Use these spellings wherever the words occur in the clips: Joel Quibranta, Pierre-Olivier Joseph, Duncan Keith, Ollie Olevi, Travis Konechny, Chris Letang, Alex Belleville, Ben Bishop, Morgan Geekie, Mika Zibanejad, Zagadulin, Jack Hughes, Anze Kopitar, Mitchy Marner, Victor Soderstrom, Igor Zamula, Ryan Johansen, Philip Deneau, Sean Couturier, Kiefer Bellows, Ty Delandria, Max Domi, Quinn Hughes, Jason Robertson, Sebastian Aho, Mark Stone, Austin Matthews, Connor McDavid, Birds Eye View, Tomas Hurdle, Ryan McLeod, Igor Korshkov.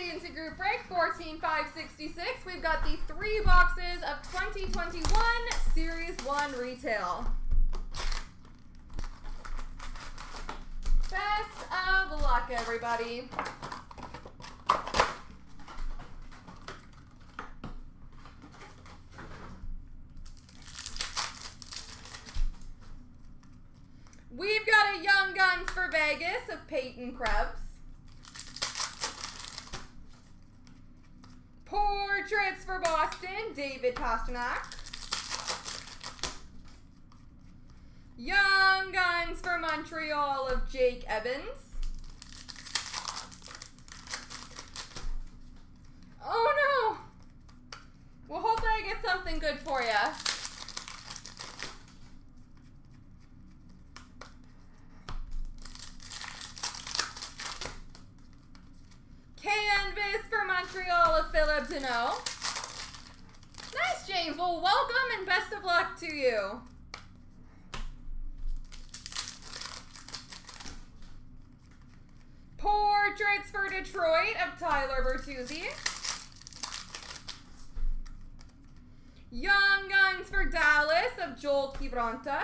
Odyssey into group break, 14,566. We've got the 3 boxes of 2021 Series 1 retail. Best of luck, everybody. We've got a Young Guns for Vegas of Peyton Krebs. Portraits for Boston, David Pasternak. Young Guns for Montreal of Jake Evans. Oh no! Well, hopefully I get something good for you. Canvas for Montreal of Philip Deneau. Nice, James. Well, welcome and best of luck to you. Portraits for Detroit of Tyler Bertuzzi. Young Guns for Dallas of Joel Quibranta.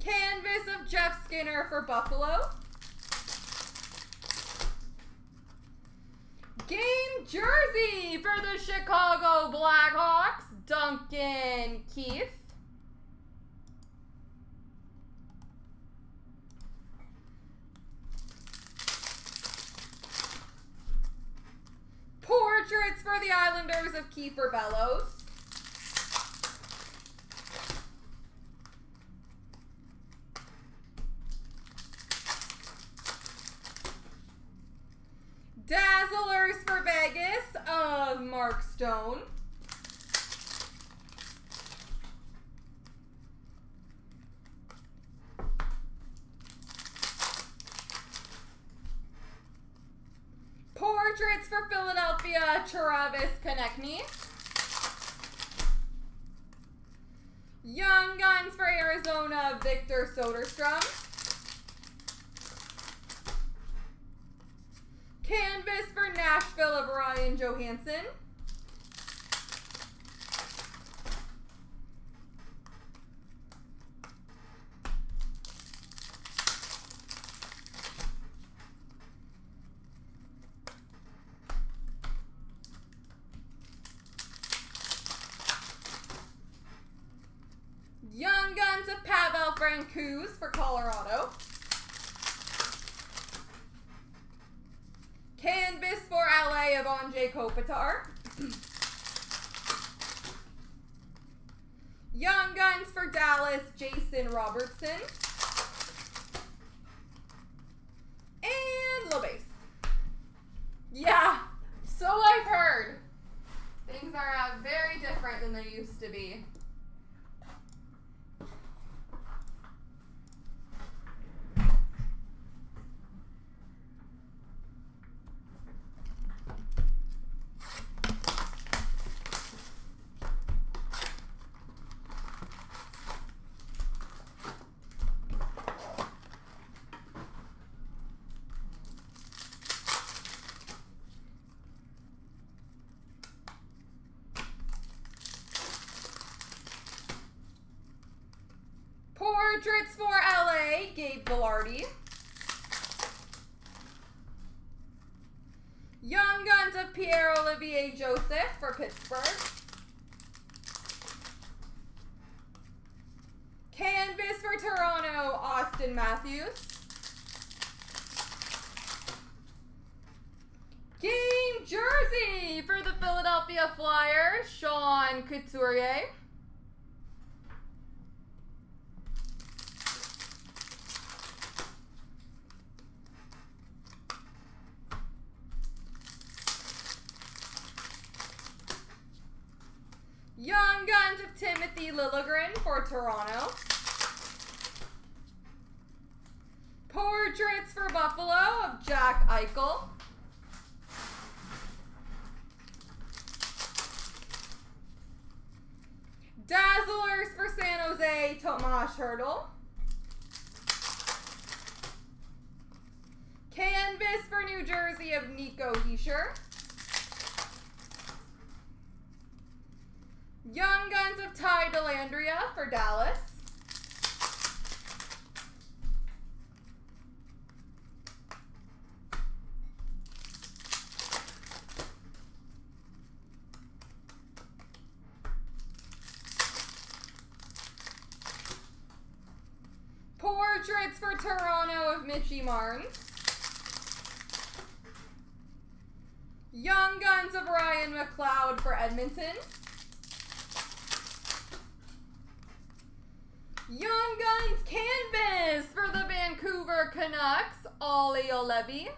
Canvas of Jeff Skinner for Buffalo. Game jersey for the Chicago Blackhawks, Duncan Keith. Portraits for the Islanders of Kiefer Bellows. Dazzlers for Vegas of Mark Stone. Portraits for Philadelphia, Travis Konechny. Young Guns for Arizona, Victor Soderstrom. Canvas for Nashville of Ryan Johansen. Young Guns of Pavel Francouz for Colorado. Canvas for LA of Anze Kopitar. Young Guns for Dallas, Jason Robertson. And Lobase. Yeah, so I've heard. Things are very different than they used to be. Portraits for LA, Gabe Bellardi. Young Guns of Pierre-Olivier Joseph for Pittsburgh. Canvas for Toronto, Austin Matthews. Game jersey for the Philadelphia Flyers, Sean Couturier. Young Guns of Timothy Lilligren for Toronto. Portraits for Buffalo of Jack Eichel. Dazzlers for San Jose, Tomas Hurdle. New Jersey of Nico Heischer. Young Guns of Ty Delandria for Dallas. Portraits for Toronto of Mitchy Marner. Young Guns of Ryan McLeod for Edmonton. Young Guns Canvas for the Vancouver Canucks, Ollie Olevi.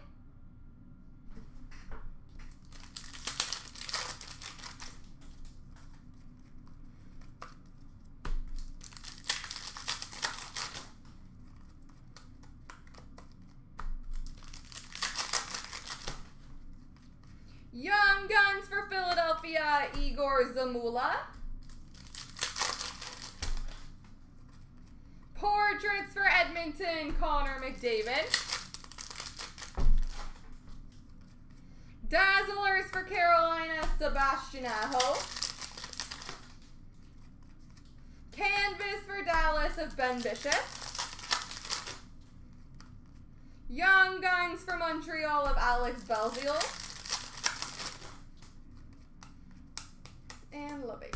Young Guns for Philadelphia, Igor Zamula. Portraits for Edmonton, Connor McDavid. Dazzlers for Carolina, Sebastian Aho. Canvas for Dallas of Ben Bishop. Young Guns for Montreal of Alex Belleville. And Lovey.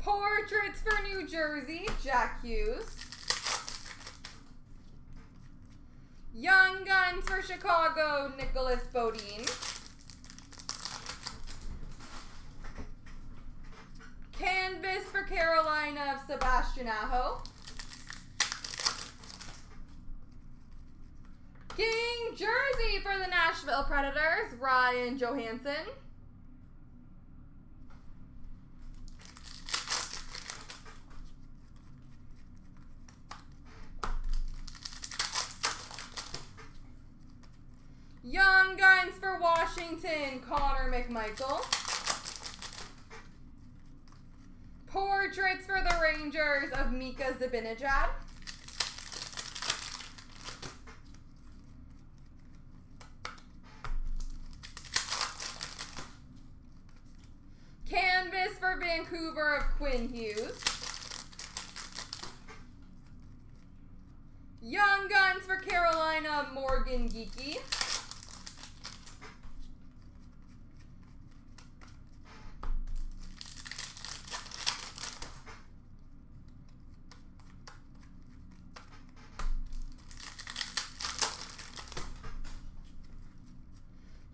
Portraits for New Jersey, Jack Hughes. Young Guns for Chicago, Nicholas Bodin. Canvas for Carolina of Sebastian Aho. King Jersey for the Nashville Predators, Ryan Johansen. Young Guns for Washington, Connor McMichael. Portraits for the Rangers of Mika Zibanejad. Canvas for Vancouver of Quinn Hughes. Young Guns for Carolina, Morgan Geekie.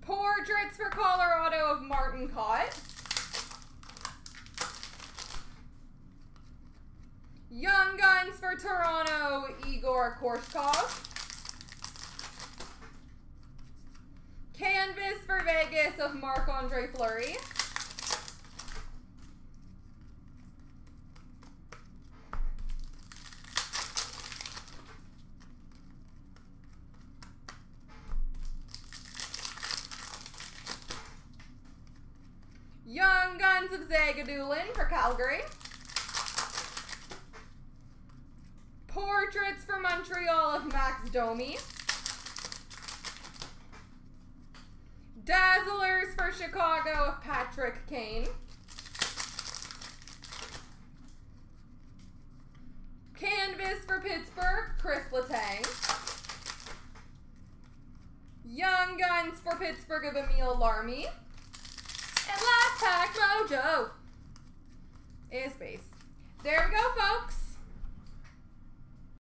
Portraits for Colorado of Martin Cott. Young Guns for Toronto, Igor Korshkov. Canvas for Vegas of Marc-Andre Fleury. Young Guns of Zagadulin for Calgary. Portraits for Montreal of Max Domi. Dazzlers for Chicago of Patrick Kane. Canvas for Pittsburgh, Chris Letang. Young Guns for Pittsburgh of Emil Larmi. And last pack mojo is base. There we go, folks.